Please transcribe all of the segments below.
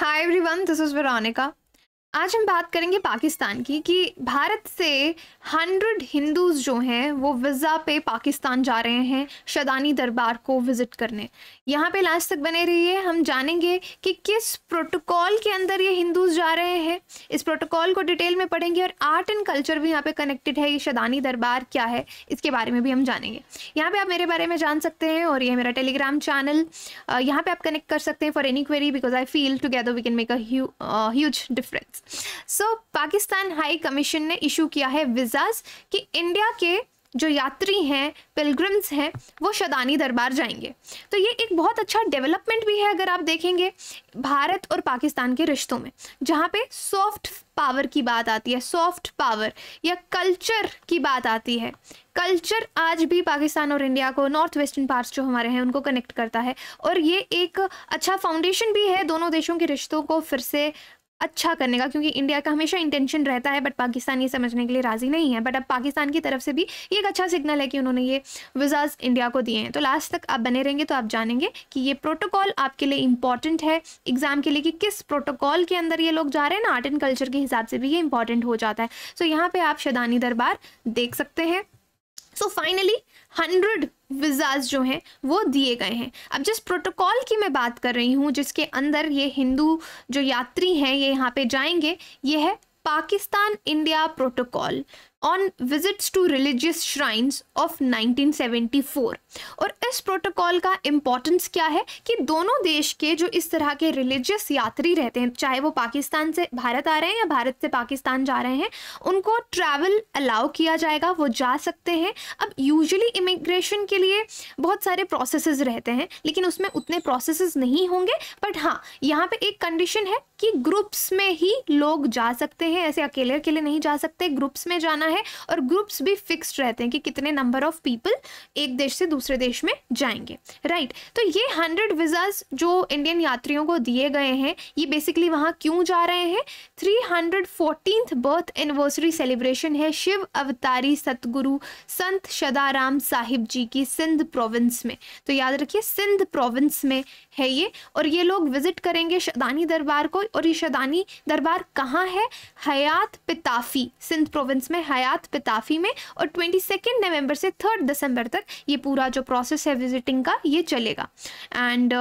Hi everyone, this is Veronica. आज हम बात करेंगे पाकिस्तान की कि भारत से 100 हिंदूज़ जो हैं वो वीज़ा पे पाकिस्तान जा रहे हैं शदानी दरबार को विज़िट करने। यहाँ पे लास्ट तक बने रहिए, हम जानेंगे कि किस प्रोटोकॉल के अंदर ये हिंदूज़ जा रहे हैं। इस प्रोटोकॉल को डिटेल में पढ़ेंगे और आर्ट एंड कल्चर भी यहाँ पे कनेक्टेड है। ये शदानी दरबार क्या है इसके बारे में भी हम जानेंगे। यहाँ पर आप मेरे बारे में जान सकते हैं और ये मेरा टेलीग्राम चैनल, यहाँ पर आप कनेक्ट कर सकते हैं for any query, because I feel together we can make a huge difference. So Pakistan high commission ने इशू किया है वीज़ास कि इंडिया के जो यात्री हैं, पिलग्रिम्स हैं, वो शदानी दरबार जाएंगे। तो ये एक बहुत अच्छा डेवलपमेंट भी है अगर आप देखेंगे भारत और पाकिस्तान के रिश्तों में, जहाँ पे सॉफ्ट पावर की बात आती है, सॉफ्ट पावर या कल्चर की बात आती है। कल्चर आज भी पाकिस्तान और इंडिया को, नॉर्थ वेस्टर्न पार्ट्स जो हमारे हैं उनको कनेक्ट करता है, और ये एक अच्छा फाउंडेशन भी है दोनों देशों के रिश्तों को फिर से अच्छा करने का, क्योंकि इंडिया का हमेशा इंटेंशन रहता है बट पाकिस्तान ये समझने के लिए राज़ी नहीं है। बट अब पाकिस्तान की तरफ से भी ये एक अच्छा सिग्नल है कि उन्होंने ये वीज़ाज़ इंडिया को दिए हैं। तो लास्ट तक आप बने रहेंगे तो आप जानेंगे कि ये प्रोटोकॉल आपके लिए इंपॉर्टेंट है एग्ज़ाम के लिए, कि किस प्रोटोकॉल के अंदर ये लोग जा रहे हैं ना। आर्ट एंड कल्चर के हिसाब से भी ये इंपॉर्टेंट हो जाता है। सो यहाँ पर आप शदानी दरबार देख सकते हैं। सो फाइनली 100 वीज़ाज़ जो हैं वो दिए गए हैं। अब जिस प्रोटोकॉल की मैं बात कर रही हूँ जिसके अंदर ये हिंदू जो यात्री हैं ये यहाँ पे जाएंगे, ये है Pakistan India protocol on visits to religious shrines of 1974। और इस प्रोटोकॉल का इम्पॉर्टेंस क्या है कि दोनों देश के जो इस तरह के रिलीजियस यात्री रहते हैं, चाहे वो पाकिस्तान से भारत आ रहे हैं या भारत से पाकिस्तान जा रहे हैं, उनको ट्रैवल अलाउ किया जाएगा, वो जा सकते हैं। अब यूजुअली इमिग्रेशन के लिए बहुत सारे प्रोसेसेस रहते हैं, लेकिन उसमें उतने प्रोसेसेस नहीं होंगे। बट हाँ, यहाँ पर एक कंडीशन है कि ग्रुप्स में ही लोग जा सकते हैं, ऐसे अकेले अकेले नहीं जा सकते, ग्रुप्स में जाना है। और ग्रुप्स भी फिक्स्ड रहते हैं कि कितने नंबर ऑफ पीपल एक देश से दूसरे देश में जाएंगे, राइट। तो ये 100 वीज़ाज़ जो इंडियन यात्रियों को दिए गए हैं, ये बेसिकली वहाँ क्यों जा रहे हैं, 314th बर्थ एनिवर्सरी सेलिब्रेशन है शिव अवतारी सतगुरु संत शदाराम साहिब जी की सिंध प्रोविंस में। तो याद रखिए सिंध प्रोविंस में है ये, और ये लोग विजिट करेंगे शदानी दरबार को। और ये शदानी दरबार कहाँ है, हयात पिताफी, सिंध प्रोविंस में हयात पिताफी में। और 22 नवंबर से 3 दिसंबर तक ये पूरा जो प्रोसेस है विजिटिंग का ये चलेगा। एंड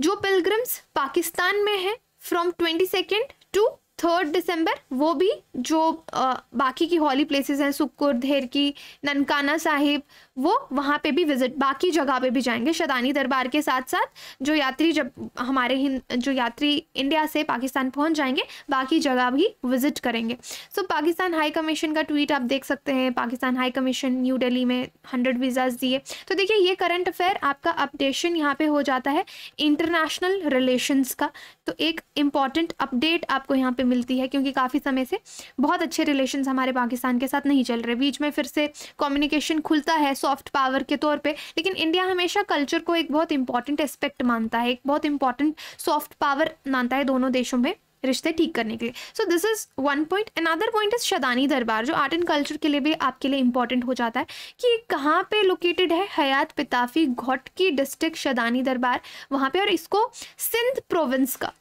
जो पिलग्रिम्स पाकिस्तान में हैं फ्रॉम 22 to 3 दिसंबर, वो भी जो बाकी की हॉली प्लेसेस हैं, सुक्कुर, धेर की, ननकाना साहिब, वो वहाँ पे भी विजिट, बाकी जगह पे भी जाएंगे शदानी दरबार के साथ साथ। जो यात्री जब हमारे जो यात्री इंडिया से पाकिस्तान पहुँच जाएंगे, बाकी जगह भी विजिट करेंगे। सो पाकिस्तान हाई कमीशन का ट्वीट आप देख सकते हैं, Pakistan high commission new Delhi में 100 वीज़ाज़ दिए। तो देखिए ये करंट अफेयर आपका अपडेशन यहाँ पर हो जाता है इंटरनेशनल रिलेशंस का। तो एक इम्पॉर्टेंट अपडेट आपको यहाँ पर मिलती है, क्योंकि काफ़ी समय से बहुत अच्छे रिलेशंस हमारे पाकिस्तान के साथ नहीं चल रहे। बीच में फिर से कम्युनिकेशन खुलता है सॉफ्ट पावर के तौर पे, लेकिन इंडिया हमेशा कल्चर को एक बहुत इंपॉर्टेंट एस्पेक्ट मानता है, एक बहुत इंपॉर्टेंट सॉफ्ट पावर मानता है दोनों देशों में रिश्ते ठीक करने के लिए। So this is one point. Another point is Shadani Darbar, जो आर्ट एंड कल्चर के लिए भी आपके लिए इंपॉर्टेंट हो जाता है कि कहाँ पे लोकेटेड है, हयात पिताफी घोटकी डिस्ट्रिक्ट शदानी दरबार वहाँ पर। और इसको सिंध प्रोविंस का,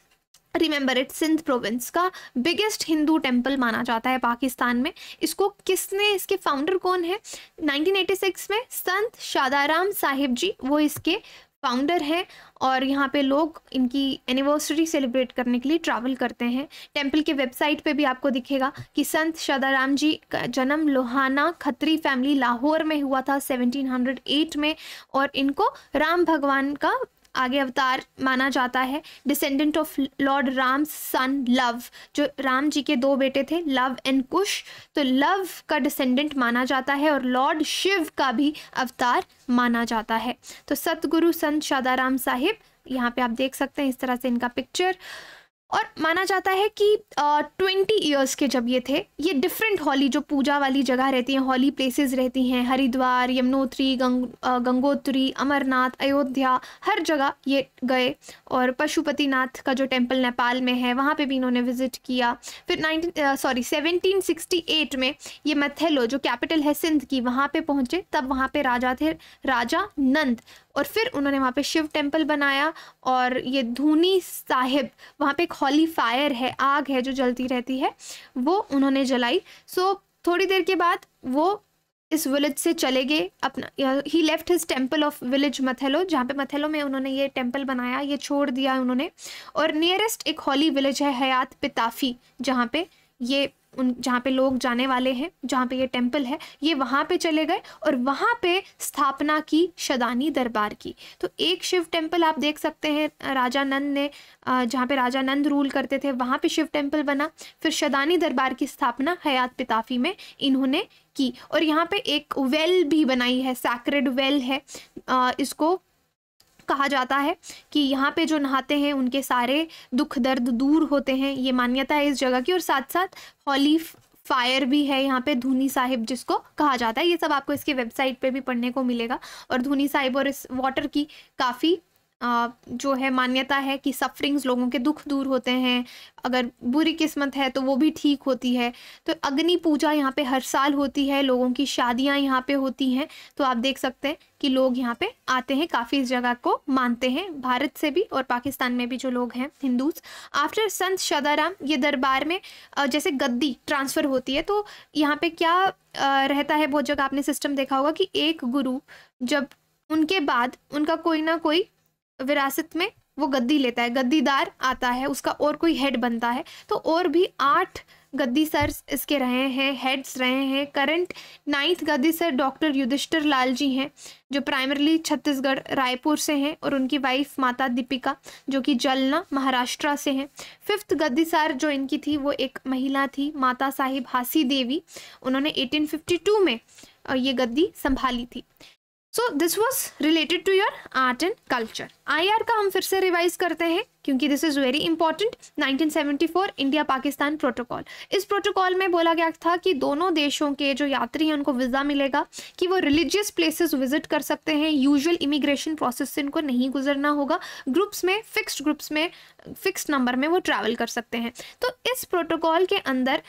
रिमेंबर इट, सिंध प्रोविंस का बिगेस्ट हिंदू टेम्पल माना जाता है पाकिस्तान में। इसको किसने, इसके फाउंडर कौन है, 1986 में संत शादाराम साहिब जी वो इसके फाउंडर हैं। और यहाँ पे लोग इनकी एनिवर्सरी सेलिब्रेट करने के लिए ट्रैवल करते हैं। टेम्पल के वेबसाइट पे भी आपको दिखेगा कि संत शादाराम जी का जन्म लोहाना खत्री फैमिली लाहौर में हुआ था 1708 में, और इनको राम भगवान का आगे अवतार माना जाता है, descendant of lord Ram son Luv, जो राम जी के 2 बेटे थे लव एंड कुश, तो लव का डिसेंडेंट माना जाता है। और लॉर्ड शिव का भी अवतार माना जाता है। तो सतगुरु संत शादाराम साहिब, यहाँ पे आप देख सकते हैं इस तरह से इनका पिक्चर। और माना जाता है कि 20 इयर्स के जब ये थे, ये डिफरेंट हॉली जो पूजा वाली जगह रहती हैं, हॉली प्लेसेस रहती हैं, हरिद्वार, यमुनोत्री, गंगोत्री, अमरनाथ, अयोध्या, हर जगह ये गए। और पशुपतिनाथ का जो टेम्पल नेपाल में है वहाँ पे भी इन्होंने विज़िट किया। फिर 1768 में ये मथेलो जो कैपिटल है सिंध की, वहाँ पर पहुँचे। तब वहाँ पर राजा थे राजा नंद, और फिर उन्होंने वहाँ पे शिव टेम्पल बनाया। और ये धूनी साहिब, वहाँ पे एक हॉली फायर है, आग है जो जलती रहती है, वो उन्होंने जलाई। सो थोड़ी देर के बाद वो इस विलेज से चले गए अपना, ही left his temple of village Mathelo, जहाँ पे मथेलो में उन्होंने ये टेम्पल बनाया, ये छोड़ दिया उन्होंने। और नियरेस्ट एक हॉली विलेज है हयात पिताफी, जहाँ पे ये जहाँ पे लोग जाने वाले हैं, जहाँ पे ये टेम्पल है, ये वहाँ पे चले गए और वहाँ पे स्थापना की शदानी दरबार की। तो एक शिव टेम्पल आप देख सकते हैं राजा नंद ने, जहाँ पे राजा नंद रूल करते थे, वहाँ पे शिव टेम्पल बना। फिर शदानी दरबार की स्थापना हयात पिताफी में इन्होंने की। और यहाँ पे एक वेल भी बनाई है, सैक्रेड वेल है, इसको कहा जाता है कि यहाँ पे जो नहाते हैं उनके सारे दुख दर्द दूर होते हैं, ये मान्यता है इस जगह की। और साथ साथ हॉली फायर भी है यहाँ पे, धूनी साहिब जिसको कहा जाता है। ये सब आपको इसके वेबसाइट पे भी पढ़ने को मिलेगा। और धूनी साहिब और इस वाटर की काफ़ी जो है मान्यता है कि सफरिंग्स, लोगों के दुख दूर होते हैं, अगर बुरी किस्मत है तो वो भी ठीक होती है। तो अग्नि पूजा यहाँ पे हर साल होती है, लोगों की शादियाँ यहाँ पे होती हैं। तो आप देख सकते हैं कि लोग यहाँ पे आते हैं, काफ़ी इस जगह को मानते हैं, भारत से भी और पाकिस्तान में भी जो लोग हैं हिंदूज। आफ्टर संत सदाराम ये दरबार में जैसे गद्दी ट्रांसफ़र होती है, तो यहाँ पे क्या रहता है, बहुत जगह आपने सिस्टम देखा होगा कि एक गुरु जब उनके बाद उनका कोई ना कोई विरासत में वो गद्दी लेता है, गद्दीदार आता है, उसका और कोई हेड बनता है। तो और भी 8 गद्दी सर इसके रहे हैं, हेड्स रहे हैं। करंट 9th गद्दी सर डॉक्टर युधिष्ठिर लाल जी हैं, जो प्राइमरली छत्तीसगढ़ रायपुर से हैं, और उनकी वाइफ माता दीपिका जो कि जलना महाराष्ट्र से हैं। 5th गद्दी सर जो इनकी थी वो एक महिला थी, माता साहिब हासी देवी, उन्होंने 1852 में ये गद्दी संभाली थी। So this was related to your art and culture. IR का हम फिर से रिवाइज करते हैं क्योंकि this is very important. 1974 India Pakistan protocol, इस प्रोटोकॉल में बोला गया था कि दोनों देशों के जो यात्री हैं उनको वीज़ा मिलेगा कि वो रिलीजियस प्लेसेस विजिट कर सकते हैं, यूजुअल इमिग्रेशन प्रोसेस से इनको नहीं गुजरना होगा, ग्रुप्स में, फिक्स्ड ग्रुप्स में, फिक्स्ड नंबर में वो ट्रैवल कर सकते हैं। तो इस प्रोटोकॉल के अंदर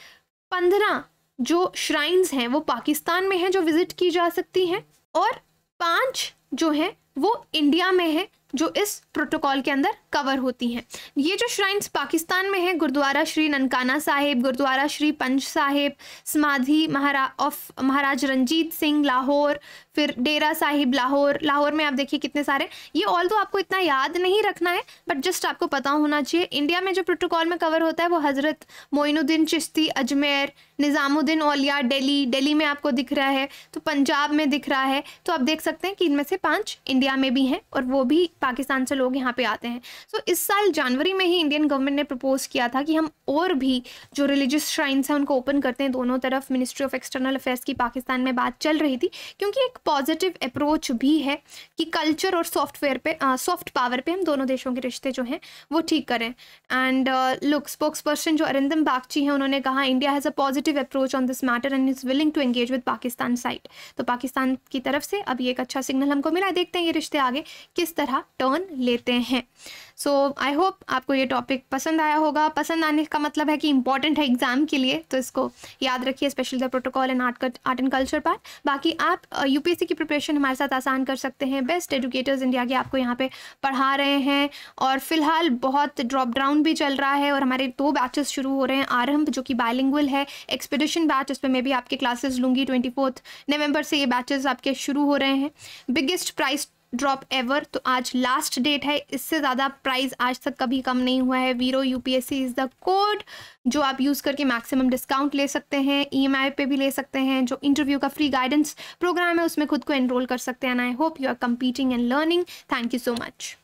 15 जो श्राइन्स हैं वो पाकिस्तान में हैं जो विजिट की जा सकती हैं, और 5 जो हैं वो इंडिया में है जो इस प्रोटोकॉल के अंदर कवर होती हैं। ये जो श्राइन्स पाकिस्तान में हैं, गुरुद्वारा श्री ननकाना साहिब, गुरुद्वारा श्री पंज साहिब, समाधि महाराज ऑफ महाराज रंजीत सिंह लाहौर, फिर डेरा साहिब लाहौर। लाहौर में आप देखिए कितने सारे, ये ऑल तो आपको इतना याद नहीं रखना है बट जस्ट आपको पता होना चाहिए। इंडिया में जो प्रोटोकॉल में कवर होता है वो हज़रत मोइनुद्दीन चिश्ती अजमेर, निज़ामुद्दीन औलिया दिल्ली में आपको दिख रहा है, तो पंजाब में दिख रहा है। तो आप देख सकते हैं कि इनमें से 5 इंडिया में भी हैं और वो भी पाकिस्तान से लोग यहाँ पे आते हैं। सो इस साल जनवरी में ही इंडियन गवर्नमेंट ने प्रपोज किया था कि हम और भी जो रिलीजियस श्राइन्स हैं उनको ओपन करते हैं दोनों तरफ। मिनिस्ट्री ऑफ एक्सटर्नल अफेयर्स की पाकिस्तान में बात चल रही थी क्योंकि एक पॉजिटिव अप्रोच भी है कि कल्चर और सॉफ्टवेयर पे, सॉफ्ट पावर पे हम दोनों देशों के रिश्ते जो हैं वो ठीक करें। एंड लुक, स्पोक्स पर्सन जो अरिंदम बागची हैं उन्होंने कहा India has a positive approach on this matter and is willing to engage with Pakistan side. तो पाकिस्तान की तरफ से अब ये एक अच्छा सिग्नल हमको मिला, देखते हैं ये रिश्ते आगे किस तरह टर्न लेते हैं। सो आई होप आपको ये टॉपिक पसंद आया होगा। पसंद आने का मतलब है कि इंपॉर्टेंट है एग्जाम के लिए, तो इसको याद रखिए, specially the protocol and art and culture part. बाकी आप UPSC की प्रिपरेशन हमारे साथ आसान कर सकते हैं, बेस्ट एजुकेटर्स इंडिया के आपको यहाँ पे पढ़ा रहे हैं। और फिलहाल बहुत ड्रॉप डाउन भी चल रहा है और हमारे 2 बैचेस शुरू हो रहे हैं, आरंभ जो कि बायलिंगुअल है, एक्सपेडिशन बैच, उस पर मैं भी आपके क्लासेस लूँगी। 24 नवंबर से ये बैचेस आपके शुरू हो रहे हैं। बिगेस्ट प्राइस ड्रॉप एवर, तो आज लास्ट डेट है, इससे ज़्यादा प्राइस आज तक कभी कम नहीं हुआ है। VIRO UPSC is the code जो आप यूज़ करके मैक्सिमम डिस्काउंट ले सकते हैं, EMI पे भी ले सकते हैं। जो इंटरव्यू का फ्री गाइडेंस प्रोग्राम है उसमें खुद को एनरोल कर सकते हैं। And I hope you are competing and learning. Thank you so much.